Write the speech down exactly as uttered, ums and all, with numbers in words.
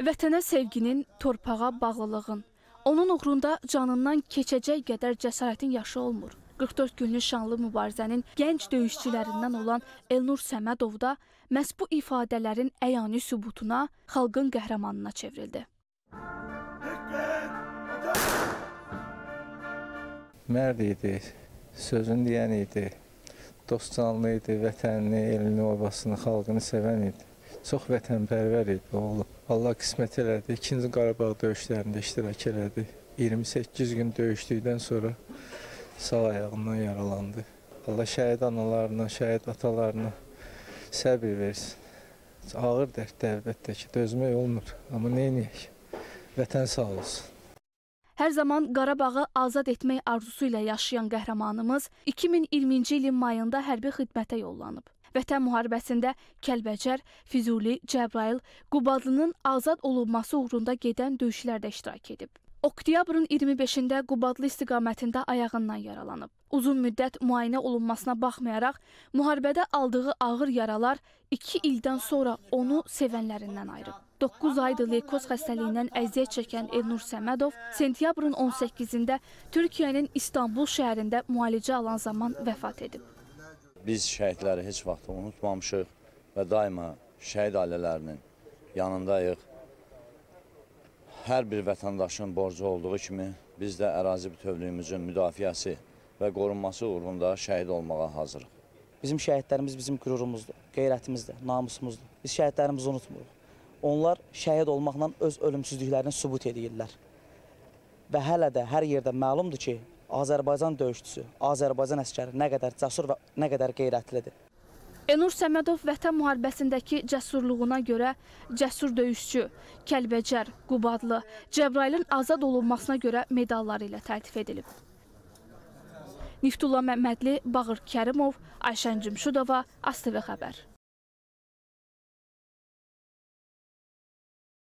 Vətənə sevginin, torpağa bağlılığın, onun uğrunda canından keçəcək qədər cəsarətin yaşı olmur. qırx dörd günlük şanlı mübarizənin gənc döyüşçülərindən olan Elnur Səmədov da məhz bu ifadələrin əyani sübutuna, xalqın qəhrəmanına çevrildi. Mərd idi, sözünü deyən idi, dostcanlı idi, vətənini, elini, obasını, xalqını sevən idi. Çox vətənpərvər idi oğlum. Allah qismət elədi, ikinci Qarabağ döyüşlərində iştirak elədi. iyirmi səkkiz gün döyüşdükdən sonra sağ ayağından yaralandı. Allah şəhid analarına, şəhid atalarına səbir versin. Ağır dərddir əlbəttə ki, dözmək olmur. Amma neyniyək? Vətən sağ olsun. Hər zaman Qarabağı azad etmək arzusu ilə yaşayan qəhrəmanımız iki min iyirminci ilin mayında hərbi xidmətə yollanıb. Vətən müharibəsində Kəlbəcər, Füzuli, Cəbrayıl, Qubadlının azad olunması uğrunda gedən döyüşlərdə iştirak edib. Oktyabrın iyirmi beşində Qubadlı istiqamətində ayağından yaralanıb. Uzun müddət müayinə olunmasına baxmayaraq, müharibədə aldığı ağır yaralar iki ildən sonra onu sevənlərindən ayırıb. doqquz aydır leykoz xəstəliyindən əziyyət çəkən Elnur Səmədov sentyabrın on səkkizində Türkiyənin İstanbul şəhərində müalicə alan zaman vəfat edib. Biz şəhidləri heç vaxt unutmamışıq və daima şəhid ailələrinin yanındayıq. Hər bir vətəndaşın borcu olduğu kimi biz də ərazi bütövlüyümüzün müdafiəsi və qorunması uğrunda şəhid olmağa hazırıq. Bizim şəhidlərimiz bizim qürurumuzdur, qeyrətimizdir, namusumuzdur. Biz şəhidlərimizi unutmuruq. Onlar şəhid olmaqla öz ölümsüzlüklərini sübut edirlər. Və hələ də hər yerdə məlumdur ki, Azərbaycan döyüşçüsü, Azərbaycan əsgəri nə qədər cəsur və nə qədər qeyrətlidir. Elnur Səmədov Vətən müharibəsindəki cəsurluğuna görə cəsur döyüşçü, Kəlbəcər, Qubadlı, Cəbrayılın azad olunmasına görə medalları ilə təltif edilib. Niftullah Məmmədli, Bağır Kərimov, Ayşən Cümşudova, AzTV Xəbər.